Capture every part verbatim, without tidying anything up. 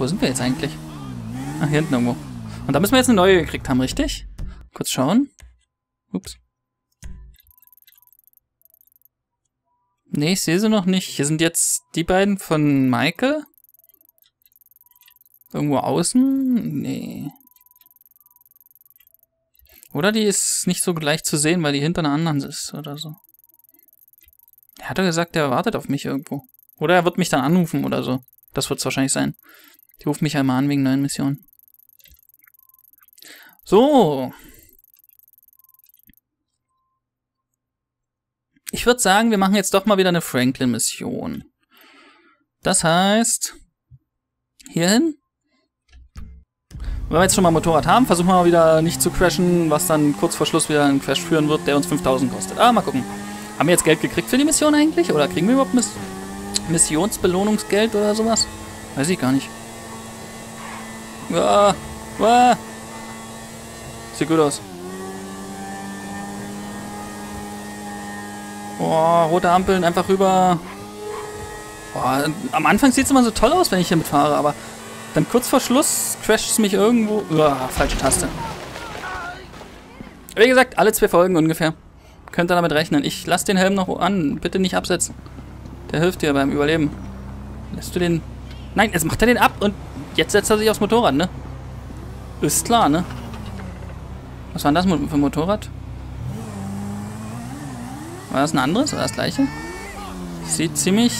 Wo sind wir jetzt eigentlich? Ach, hier hinten irgendwo. Und da müssen wir jetzt eine neue gekriegt haben, richtig? Kurz schauen. Ups. Ne, ich sehe sie noch nicht. Hier sind jetzt die beiden von Michael. Irgendwo außen? Nee. Oder die ist nicht so leicht zu sehen, weil die hinter einer anderen ist oder so. Er hat doch gesagt, er wartet auf mich irgendwo. Oder er wird mich dann anrufen oder so. Das wird es wahrscheinlich sein. Die ruft mich einmal an wegen neuen Missionen. So. Ich würde sagen, wir machen jetzt doch mal wieder eine Franklin-Mission. Das heißt, hierhin. Wenn wir jetzt schon mal ein Motorrad haben, versuchen wir mal wieder nicht zu crashen, was dann kurz vor Schluss wieder einen Crash führen wird, der uns fünftausend kostet. Ah, mal gucken. Haben wir jetzt Geld gekriegt für die Mission eigentlich? Oder kriegen wir überhaupt Miss Missionsbelohnungsgeld oder sowas? Weiß ich gar nicht. Ah, ah. Sieht gut aus. Oh, rote Ampeln, einfach rüber. Oh, am Anfang sieht es immer so toll aus, wenn ich hier mitfahre, aber dann kurz vor Schluss crasht es mich irgendwo. Oh, falsche Taste. Wie gesagt, alle zwei Folgen ungefähr. Könnt ihr damit rechnen. Ich lasse den Helm noch an. Bitte nicht absetzen. Der hilft dir beim Überleben. Lässt du den... Nein, jetzt macht er den ab und jetzt setzt er sich aufs Motorrad, ne? Ist klar, ne? Was war denn das für ein Motorrad? War das ein anderes oder das gleiche? Sieht ziemlich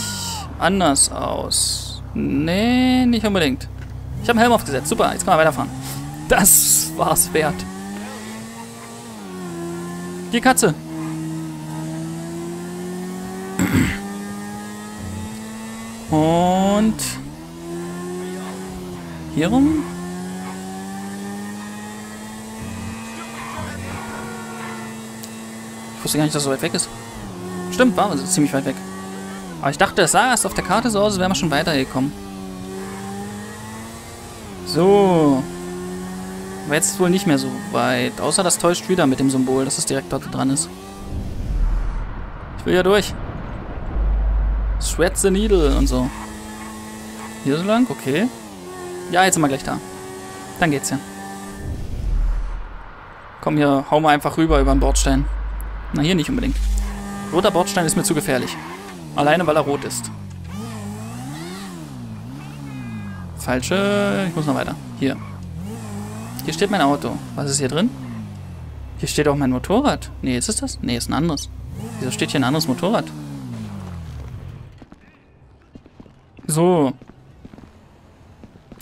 anders aus. Nee, nicht unbedingt. Ich habe einen Helm aufgesetzt. Super, jetzt kann man weiterfahren. Das war's wert. Die Katze. Und... hier rum? Ich wusste gar nicht, dass es so weit weg ist. Stimmt, war also ziemlich weit weg. Aber ich dachte, es sah erst auf der Karte so aus, als wären wir schon weitergekommen. So. Aber jetzt wohl nicht mehr so weit. Außer das täuscht wieder mit dem Symbol, dass es direkt dort dran ist. Ich will ja durch. Thread the Needle und so. Hier so lang? Okay. Ja, jetzt sind wir gleich da. Dann geht's ja. Komm hier, hau mal einfach rüber über den Bordstein. Na, hier nicht unbedingt. Roter Bordstein ist mir zu gefährlich. Alleine, weil er rot ist. Falsche... Ich muss noch weiter. Hier. Hier steht mein Auto. Was ist hier drin? Hier steht auch mein Motorrad. Nee, ist es das? Nee, ist ein anderes. Wieso steht hier ein anderes Motorrad? So.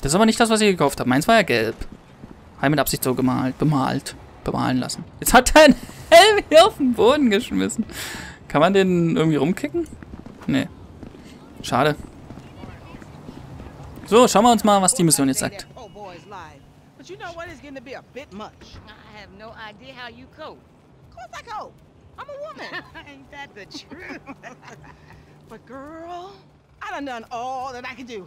Das ist aber nicht das, was ich gekauft habe. Meins war ja gelb. Habe mit Absicht so gemalt. Bemalt. Bemalen lassen. Jetzt hat er einen Helm hier auf den Boden geschmissen. Kann man den irgendwie rumkicken? Nee. Schade. So, schauen wir uns mal, was die Mission jetzt sagt. I done done all that I could do.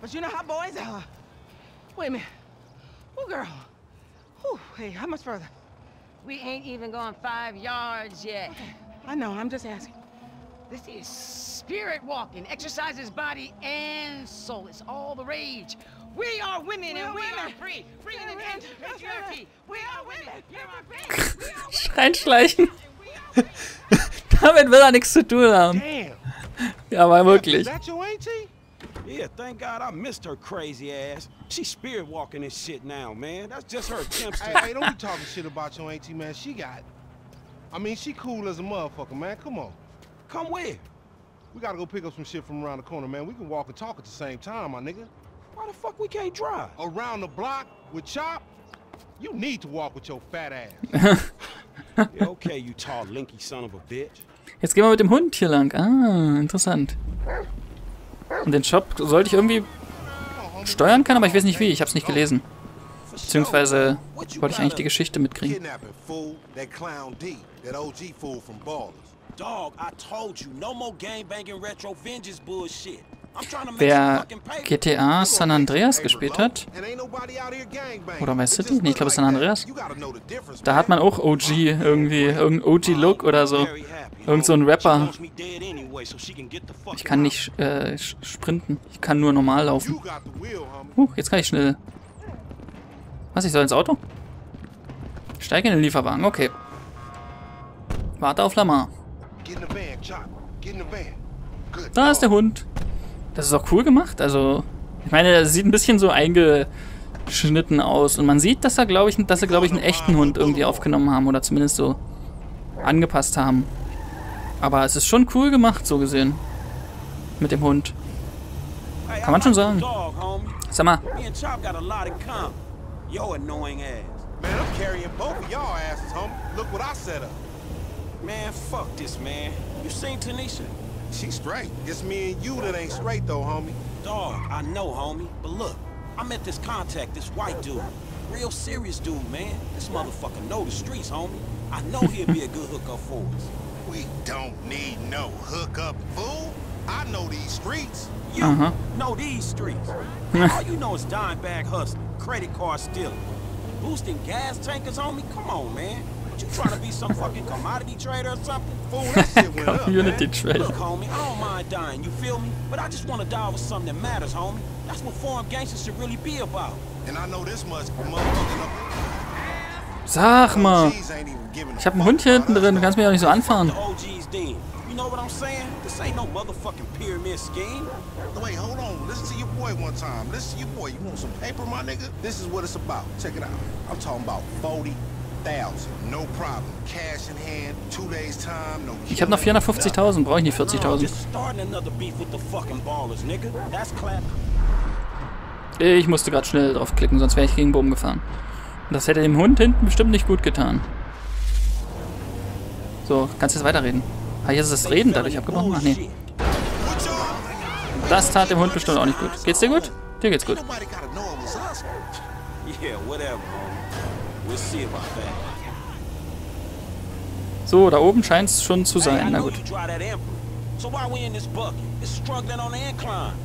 But you know how boys are. Wait a minute. Oh, girl. Whew, hey, how much further? We ain't even gone five yards yet. Okay. I know, I'm just asking. This is spirit walking. Exercises body and soul. It's all the rage. We are women we and are we women. Are free. Free in the end of patriarchy. We are women. Reinschleichen. Damit will er nichts zu tun haben. Damn. Ja, aber wirklich. Yeah, thank God I missed her crazy ass. She's spirit walking and shit now, man. That's just her attempts to... Hey, don't be talking shit about your auntie, man. She got... I mean, she cool as a motherfucker, man. Come on. Come where? We gotta go pick up some shit from around the corner, man. We can walk and talk at the same time, my nigga. Why the fuck we can't drive? Around the block with Chop? You need to walk with your fat ass. Yeah, okay, you tall, lanky son of a bitch. Jetzt gehen wir mit dem Hund hier lang. Ah, interessant. Und den Shop sollte ich irgendwie steuern können, aber ich weiß nicht wie. Ich habe es nicht gelesen. Beziehungsweise wollte ich eigentlich die Geschichte mitkriegen. Wer G T A San Andreas gespielt hat, oder My City? Nee, ich glaube San Andreas. Da hat man auch O G irgendwie, irgendeinen O G-Look oder so. Irgend so ein Rapper. Ich kann nicht äh, sprinten. Ich kann nur normal laufen. Huh, jetzt kann ich schnell. Was, ich soll ins Auto? Ich steige in den Lieferwagen, okay. Warte auf Lamar. Da ist der Hund. Das ist auch cool gemacht. Also, ich meine, das sieht ein bisschen so eingeschnitten aus. Und man sieht, dass, da, glaub ich, dass sie, glaube ich, einen echten Hund irgendwie aufgenommen haben. Oder zumindest so angepasst haben. Aber es ist schon cool gemacht, so gesehen. Mit dem Hund. Kann man schon sagen. Sag mal. Man, fuck this, man. You seen Tanisha? She's straight. It's me and you that ain't straight, though, homie. Dog, I know, homie. But look, I met this contact, this white dude. Real serious dude, man. This motherfucker know the streets, homie. I know he'll be a good hookup for us. We don't need no hookup, fool. I know these streets. You uh-huh. know these streets. All you know is dime bag hustling, credit card stealing, boosting gas tankers, homie. Come on, man. You trying to be some fucking commodity trader or something? Fool, that shit went up, man. Look, homie, I don't mind dying, you feel me? But I just want to die with something that matters, homie. That's what foreign gangsters should really be about. And I know this much, motherfucking. Sag mal, ich hab einen Hund hier hinten drin, du kannst mich auch nicht so anfahren. You know what I'm saying? This ain't no motherfucking pyramid scheme. Wait, hold on. Listen to your boy one time. Listen to your boy. You want some paper, my nigga? This is what it's about. Check it out. I'm talking about forty. No problem. Cash in hand, two days time, no. Ich habe noch vierhundertfünfzigtausend, brauche ich nicht vierzigtausend. Ich musste gerade schnell draufklicken, sonst wäre ich gegen den Bogen gefahren. Und das hätte dem Hund hinten bestimmt nicht gut getan. So, kannst du jetzt weiterreden? Ah, jetzt ist das Reden dadurch abgebrochen? Ach nee. Das tat dem Hund bestimmt auch nicht gut. Geht's dir gut? Dir geht's gut. So, da oben scheint es schon zu sein. Na gut.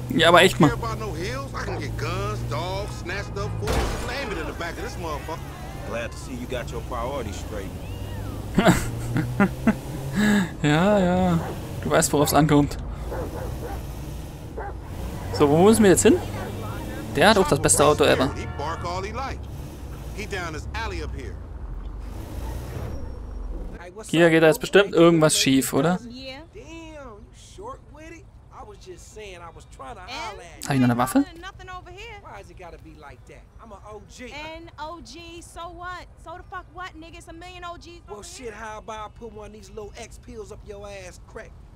Ja, aber echt mal. Ja, ja. Du weißt, worauf es ankommt. So, wo müssen wir jetzt hin? Der hat auch das beste Auto ever. Hier geht da jetzt bestimmt irgendwas schief, oder? Habe ich noch eine Waffe?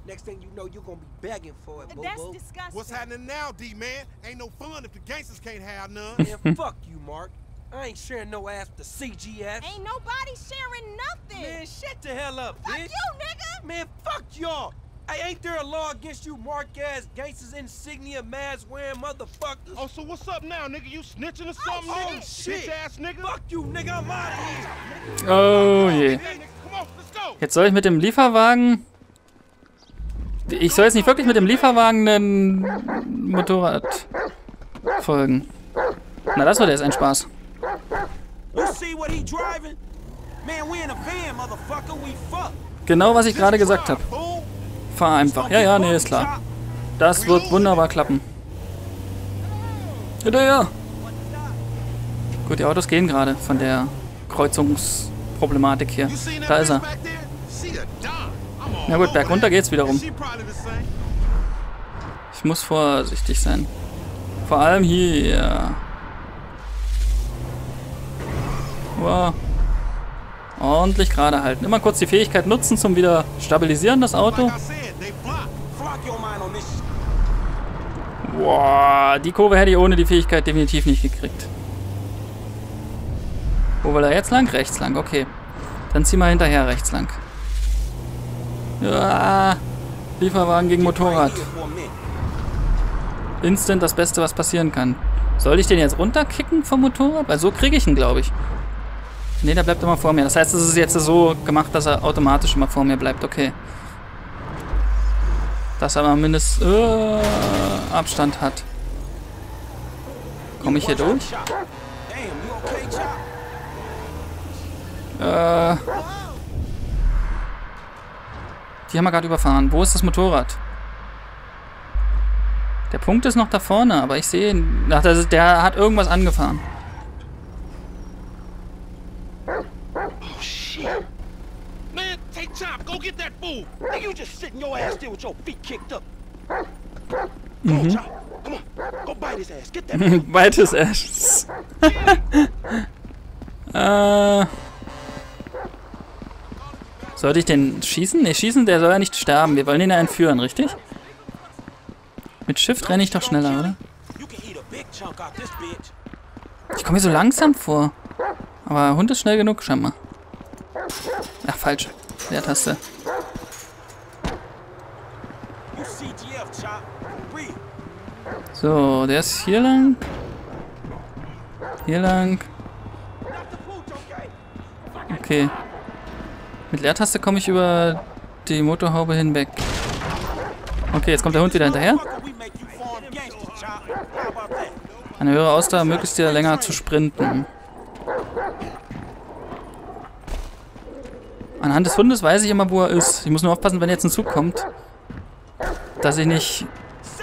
Next thing you know, you're gonna be begging for it, boo-boo. That's disgusting. What's happening now, D-Man? Ain't no fun if the gangsters can't have none. And fuck you, Mark. I ain't sharing no ass to C G S. Ain't nobody sharing nothing. Man, shut the hell up, bitch. Fuck you, nigga. Man, fuck y'all. Hey, ain't there a law against you mark-ass gangsters, insignia, mask-wearing motherfuckers? Oh, so what's up now, nigga? You snitching or something? Oh, oh shit. Bitch-ass nigga. Fuck you, nigga. I'm out of here. Oh, je. Jetzt soll ich mit dem Lieferwagen... Ich soll jetzt nicht wirklich mit dem Lieferwagen den Motorrad folgen. Na, das war jetzt ein Spaß. Genau, was ich gerade gesagt habe. Fahr einfach. Ja, ja, nee, ist klar. Das wird wunderbar klappen. Hinterher! Gut, die Autos gehen gerade von der Kreuzungsproblematik hier. Da ist er. Na gut, berg runter geht's wiederum. Ich muss vorsichtig sein. Vor allem hier. Wow. Ordentlich gerade halten. Immer kurz die Fähigkeit nutzen zum wieder stabilisieren das Auto. Wow, die Kurve hätte ich ohne die Fähigkeit definitiv nicht gekriegt. Wo will er jetzt lang? Rechts lang, okay. Dann zieh mal hinterher rechts lang. Ja, Lieferwagen gegen Motorrad. Instant das Beste, was passieren kann. Soll ich den jetzt runterkicken vom Motorrad? Weil so kriege ich ihn, glaube ich. Ne, der bleibt immer vor mir. Das heißt, es ist jetzt so gemacht, dass er automatisch immer vor mir bleibt. Okay. Dass er mal mindest äh, Abstand hat. Komme ich hier durch? Äh... Die haben wir gerade überfahren. Wo ist das Motorrad? Der Punkt ist noch da vorne, aber ich sehe ihn. Ach, das ist, der hat irgendwas angefahren. Oh shit. Man, take time. Go get that fool. You just sitting your ass there with your feet kicked up. Go on, Chop. Come on. Go bite his ass. Get that fool. Bite his ass. äh. Sollte ich den schießen? Ne, schießen, der soll ja nicht sterben. Wir wollen ihn ja entführen, richtig? Mit Shift renne ich doch schneller, oder? Ich komme mir so langsam vor. Aber der Hund ist schnell genug, scheinbar. Ach, falsch. Leertaste. So, der ist hier lang. Hier lang. Okay. Mit Leertaste komme ich über die Motorhaube hinweg. Okay, jetzt kommt der Hund wieder hinterher. Eine höhere Ausdauer ermöglicht dir länger zu sprinten. Anhand des Hundes weiß ich immer, wo er ist. Ich muss nur aufpassen, wenn jetzt ein Zug kommt, dass ich nicht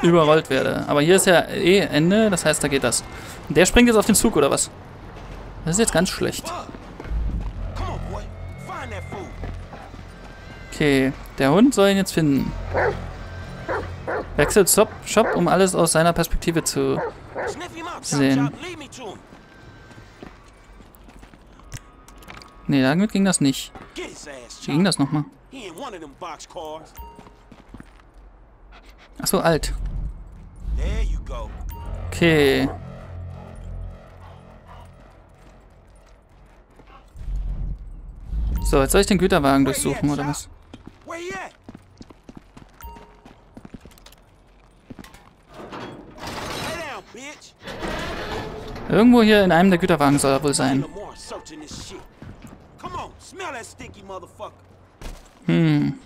überrollt werde. Aber hier ist ja eh Ende, das heißt, da geht das. Und der springt jetzt auf den Zug, oder was? Das ist jetzt ganz schlecht. Okay, der Hund soll ihn jetzt finden. Wechselt Chop, um alles aus seiner Perspektive zu sehen. Ne, damit ging das nicht. Wie ging das nochmal? Achso, alt. Okay. So, jetzt soll ich den Güterwagen durchsuchen, oder was? Irgendwo hier in einem der Güterwagen soll er wohl sein. Hm.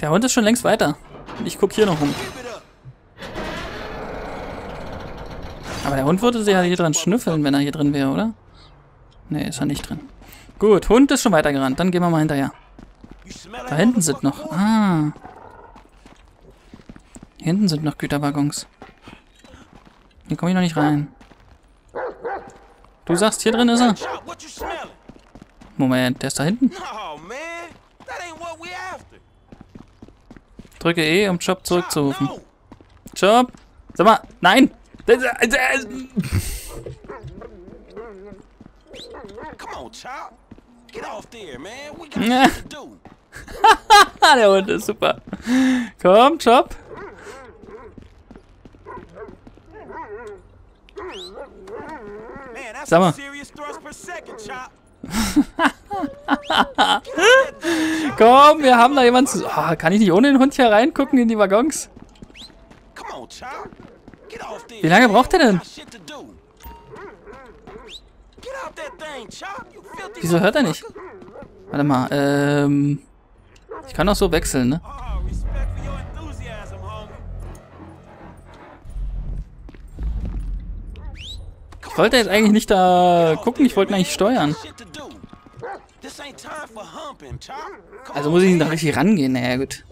Der Hund ist schon längst weiter. Ich guck hier noch rum. Aber der Hund würde sich ja hier drin schnüffeln, wenn er hier drin wäre, oder? Ne, ist er nicht drin. Gut, Hund ist schon weitergerannt. Dann gehen wir mal hinterher. Da hinten sind noch... Ah... Hier hinten sind noch Güterwaggons. Hier komme ich noch nicht rein. Du sagst, hier drin ist er? Moment, der ist da hinten. Drücke E, um Chop zurückzurufen. Chop! Sag mal, nein! Der Hund ist super. Komm, Chop! Sag mal. Komm, wir haben da jemanden. Oh, kann ich nicht ohne den Hund hier reingucken in die Waggons? Wie lange braucht der denn? Wieso hört er nicht? Warte mal, ähm... ich kann auch so wechseln, ne? Ich wollte jetzt eigentlich nicht da gucken, ich wollte eigentlich steuern. Also muss ich da richtig rangehen, naja gut.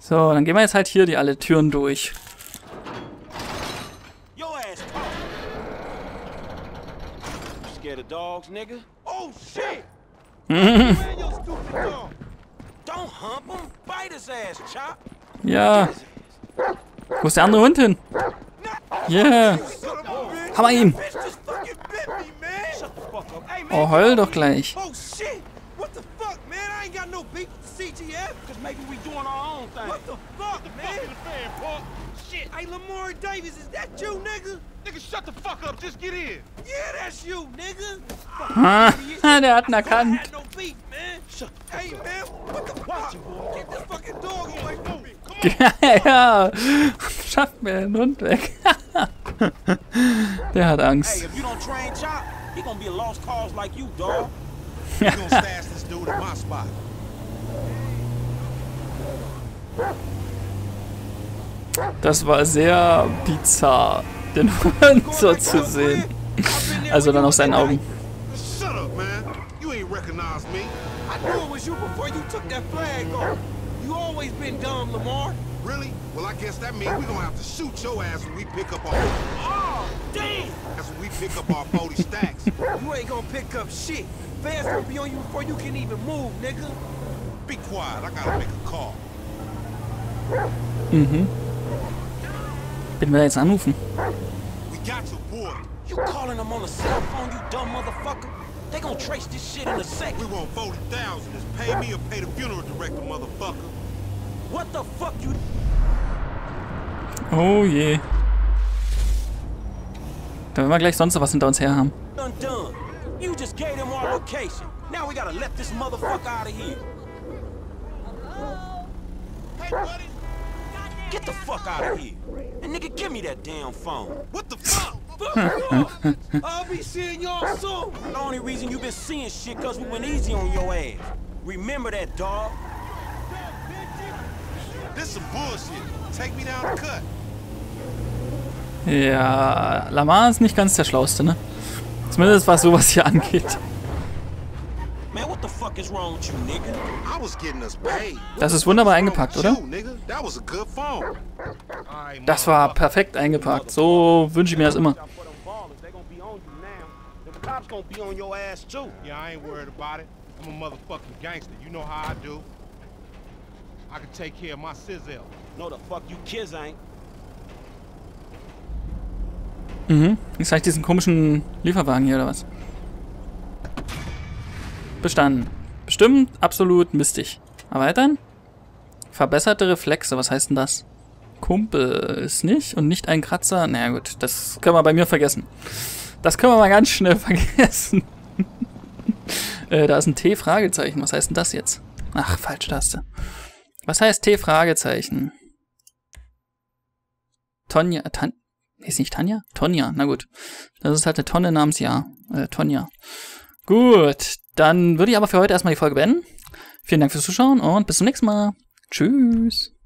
So, dann gehen wir jetzt halt hier die alle Türen durch. Ja. Wo ist der andere Hund hin? Yeah. Hammer ihn. Oh, heul doch gleich. Hey, Lamar Davis, is that you, nigga? Nigga, shut the fuck up, just get in. Yeah, that's you, nigga. Ah, der hat ihn erkannt. Ja, schafft mir den Hund weg. Der hat Angst. Das war sehr bizarr, den Hund so zu sehen. Also dann aus seinen Augen. Really? Well, I guess that means we're gonna have to shoot your ass when we pick up our... Oh, damn! That's when we pick up our forty stacks. You ain't gonna pick up shit. Fans gonna be on you before you can even move, nigga. Be quiet. I gotta make a call. Mhm. Bin wir da jetzt anrufen? We got your boy. You calling them on a cell phone, you dumb motherfucker? They gonna trace this shit in a second. We want forty thousand. Just pay me or pay the funeral director, motherfucker. What the fuck you... Oh je. Da werden wir gleich sonst was hinter uns her haben. You just gave them our location. Now we gotta let this motherfucker out of here. Hey buddy. Get the fuck out of here. And nigga, give me that damn phone. What the fuck? I'll be seeing y'all soon. The only reason you been seeing shit cause we went easy on your ass. Remember that, dog. Ja, Lamar ist nicht ganz der Schlauste, ne? Zumindest was sowas hier angeht. Das ist wunderbar eingepackt, oder? Das war perfekt eingepackt. So wünsche ich mir das immer. I can take care of my sizzle. No the fuck you kids ain't. Mhm. Jetzt zeigt diesen komischen Lieferwagen hier oder was? Bestanden. Bestimmt absolut mistig. Erweitern? Verbesserte Reflexe, was heißt denn das? Kumpel ist nicht und nicht ein Kratzer. Na gut, das können wir bei mir vergessen. Das können wir mal ganz schnell vergessen. äh, da ist ein T-Fragezeichen. Was heißt denn das jetzt? Ach, falsche Taste. Was heißt T? Fragezeichen. Tonya, Tan, ist nicht Tanja? Tonya, na gut. Das ist halt eine Tonne namens Ja. Äh, Tonya. Gut, dann würde ich aber für heute erstmal die Folge beenden. Vielen Dank fürs Zuschauen und bis zum nächsten Mal. Tschüss.